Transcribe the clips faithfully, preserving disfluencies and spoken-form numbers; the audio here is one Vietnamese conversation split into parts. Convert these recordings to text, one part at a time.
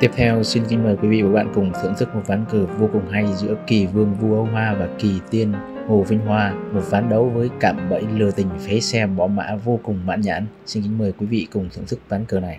Tiếp theo xin kính mời quý vị và các bạn cùng thưởng thức một ván cờ vô cùng hay giữa Kỳ Vương Vu Âu Hoa và Kỳ Tiên Hồ Vinh Hoa, một ván đấu với cạm bẫy lừa tình phế xe bỏ mã vô cùng mãn nhãn. Xin kính mời quý vị cùng thưởng thức ván cờ này.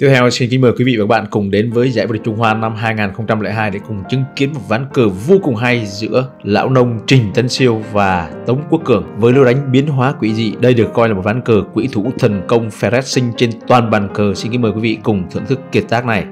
Tiếp theo xin kính mời quý vị và các bạn cùng đến với giải vô địch Trung Hoa năm hai nghìn không trăm lẻ hai để cùng chứng kiến một ván cờ vô cùng hay giữa lão nông Trình Tân Siêu và Tống Quốc Cường với lối đánh biến hóa quỷ dị. Đây được coi là một ván cờ quỷ thủ thần công Ferret sinh trên toàn bàn cờ. Xin kính mời quý vị cùng thưởng thức kiệt tác này.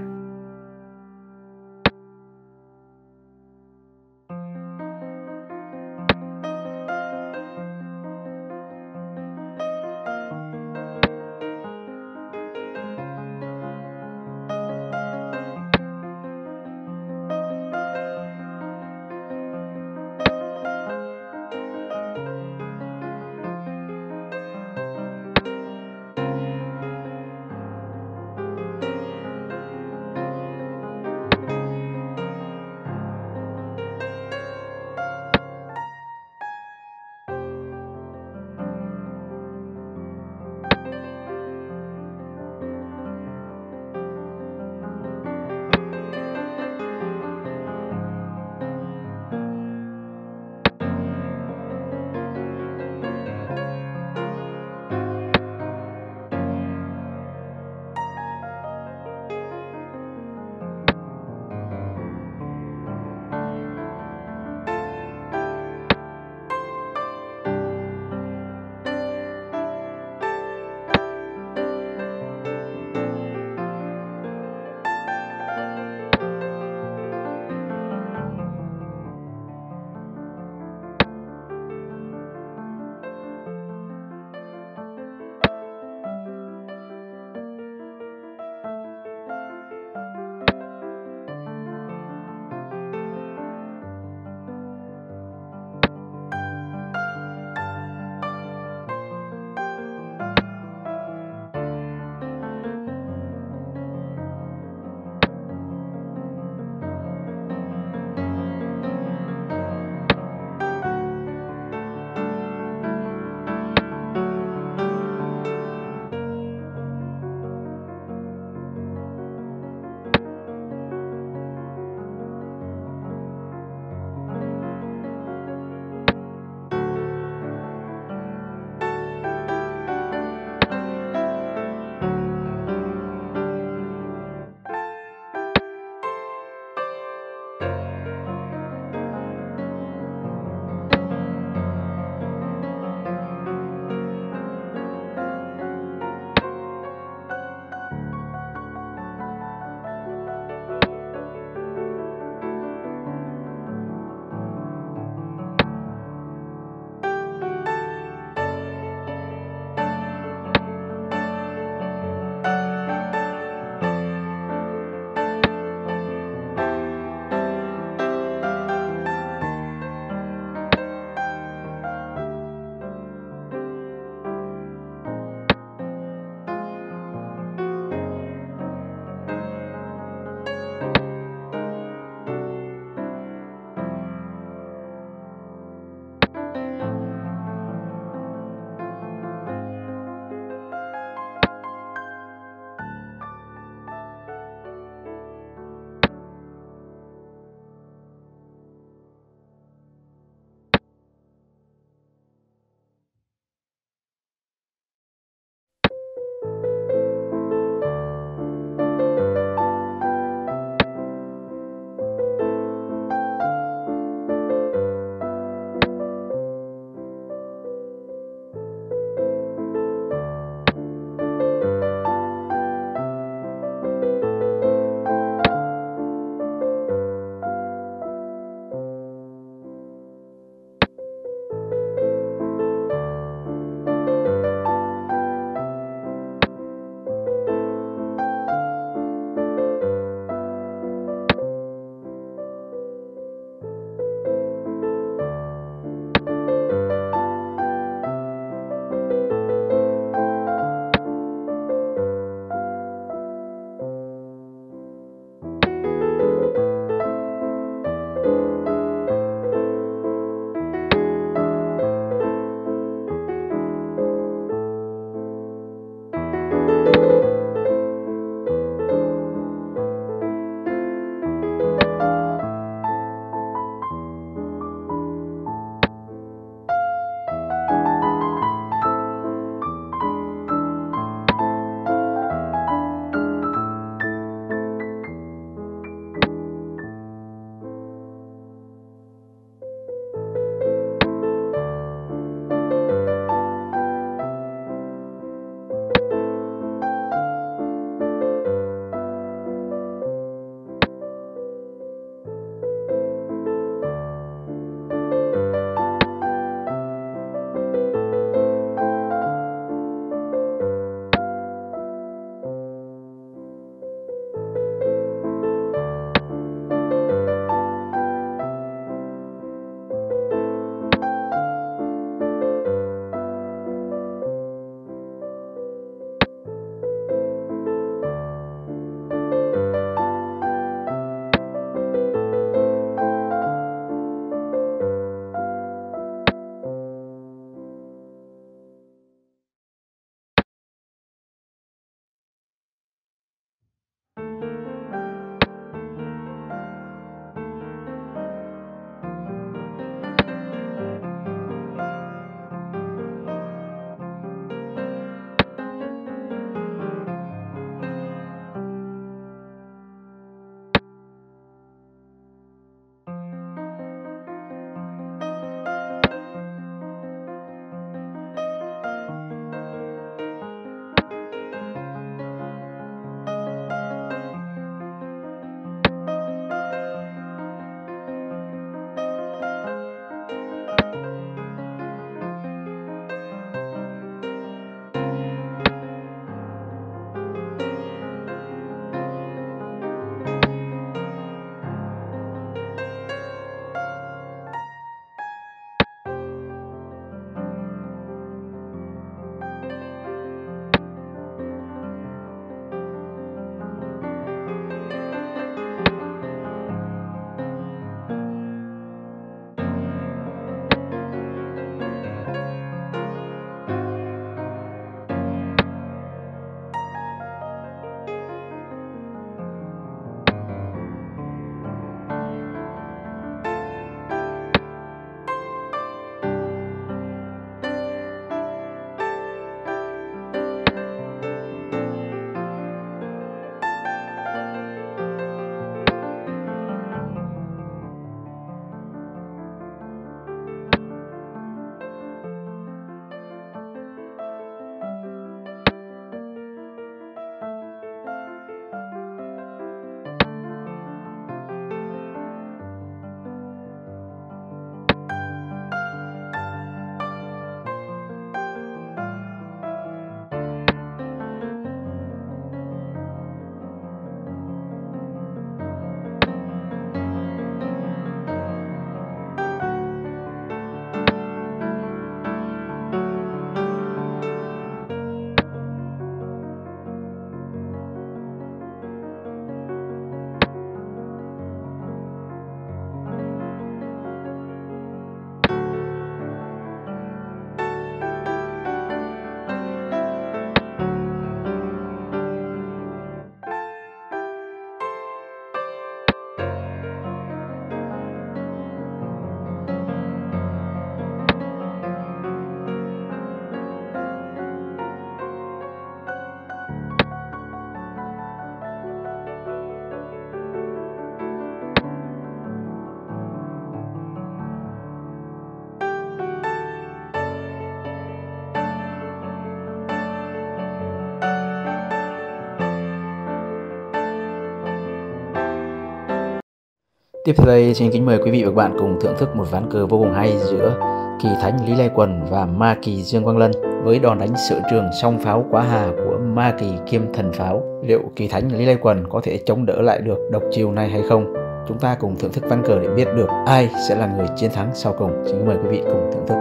Tiếp đây xin kính mời quý vị và các bạn cùng thưởng thức một ván cờ vô cùng hay giữa Kỳ Thánh Lý Lai Quần và Ma Kỳ Dương Quang Lân với đòn đánh sở trường song pháo quá hà của Ma Kỳ kiêm thần pháo. Liệu Kỳ Thánh Lý Lai Quần có thể chống đỡ lại được độc chiêu này hay không? Chúng ta cùng thưởng thức ván cờ để biết được ai sẽ là người chiến thắng sau cùng. Xin mời quý vị cùng thưởng thức.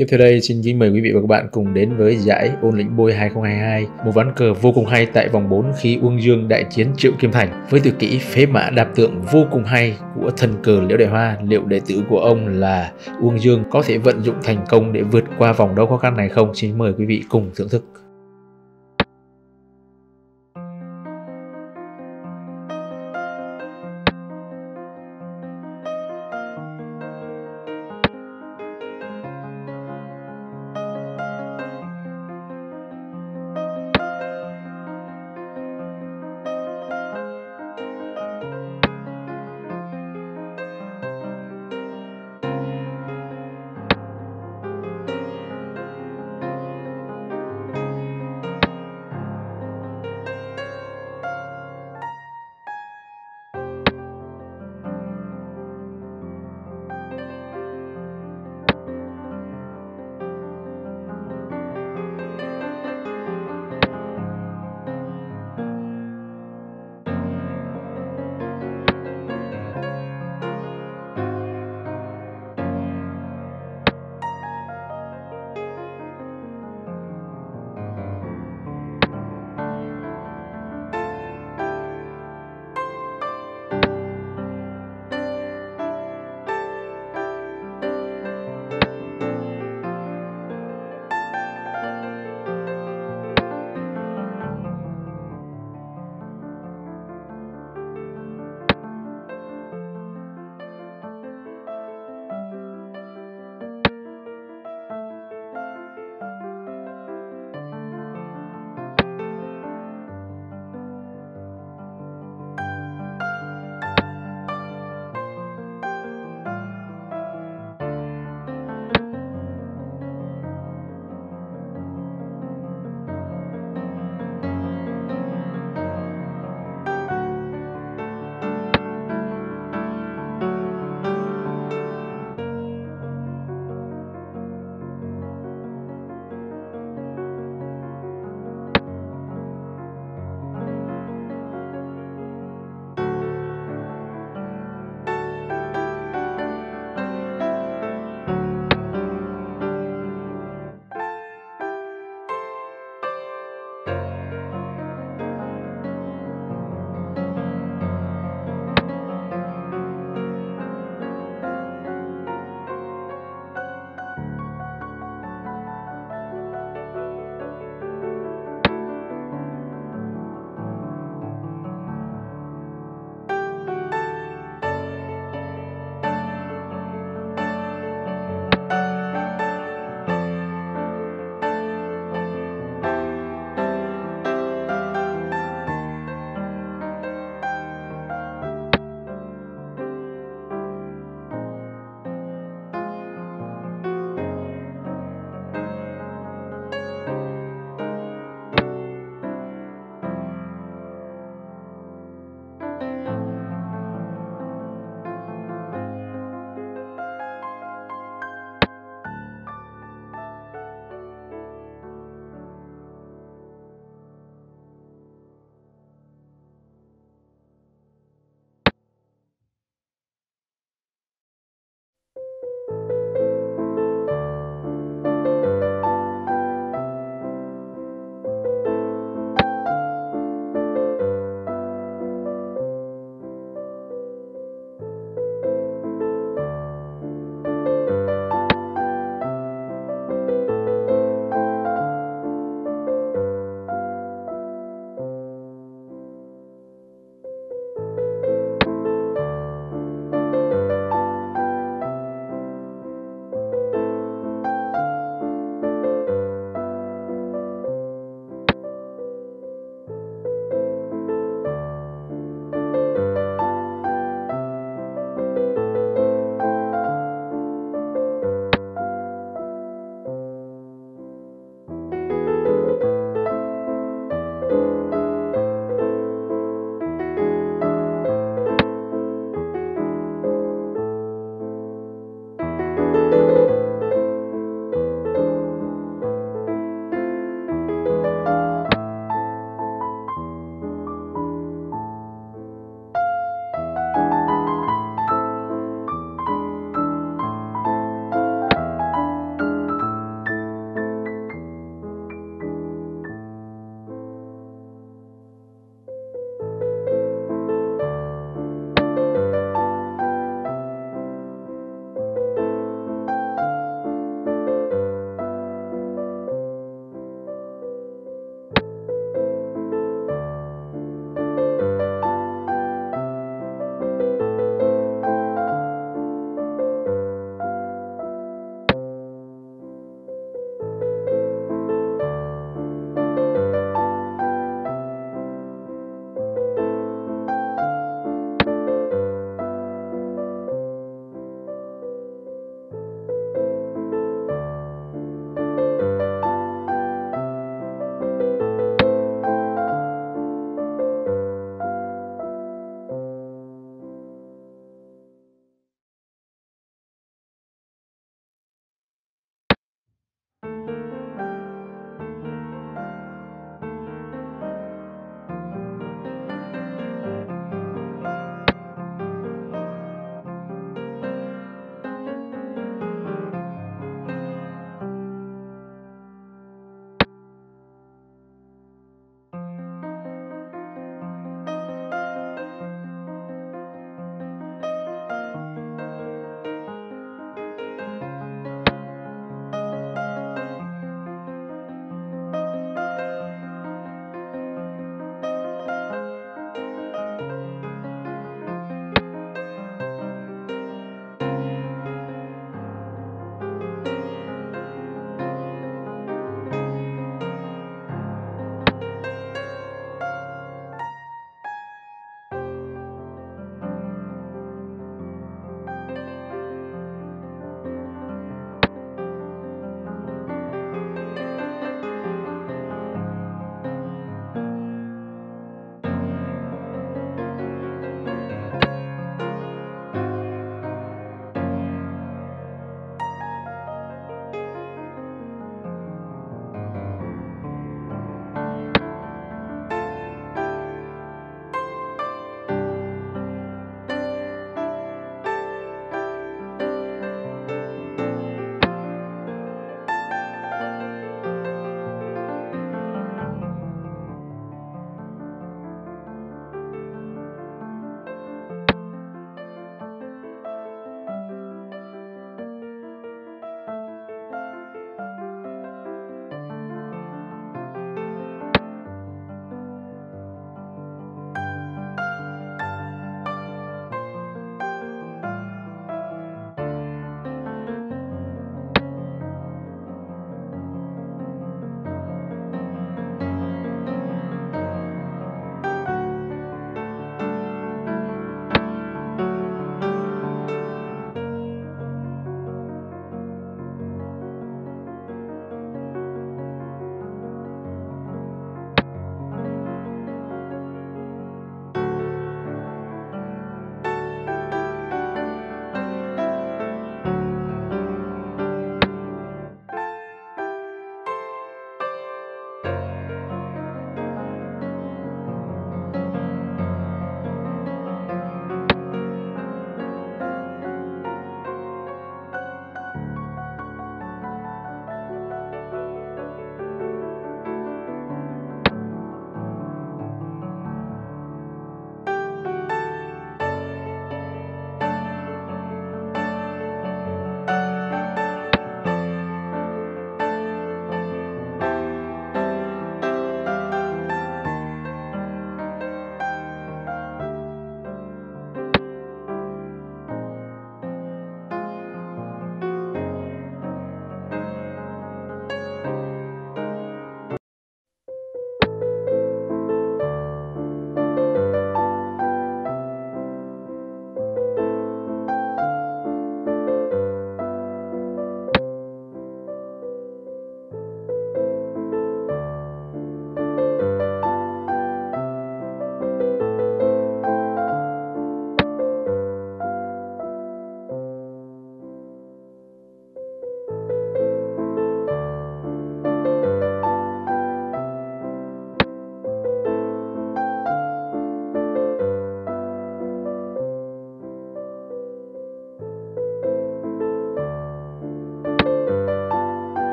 Tiếp theo đây xin kính mời quý vị và các bạn cùng đến với giải Ôn Lĩnh Bôi hai không hai hai, một ván cờ vô cùng hay tại vòng bốn khi Uông Dương đại chiến Triệu Kim Thành với từ kỹ phế mã đạp tượng vô cùng hay của thần cờ Liễu Đại Hoa. Liệu đệ tử của ông là Uông Dương có thể vận dụng thành công để vượt qua vòng đấu khó khăn này không? Xin mời quý vị cùng thưởng thức.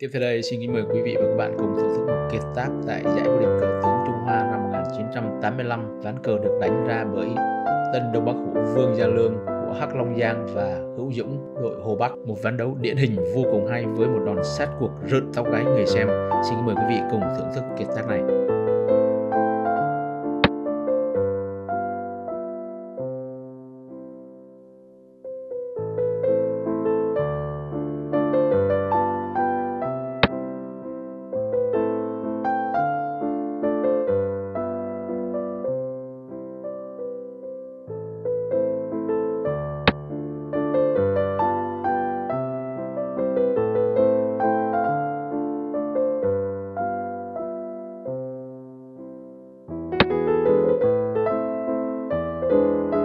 Tiếp theo đây xin kính mời quý vị và các bạn cùng thưởng thức một kiệt tác tại giải vô địch cờ tướng Trung Hoa năm một nghìn chín trăm tám mươi lăm. Ván cờ được đánh ra bởi Tần Đông Bắc Hổ Vương Gia Lương của Hắc Long Giang và Hữu Dũng đội Hồ Bắc. Một ván đấu điển hình vô cùng hay với một đòn sát cuộc rợn tóc gáy người xem. Xin kính mời quý vị cùng thưởng thức kiệt tác này. Thank you.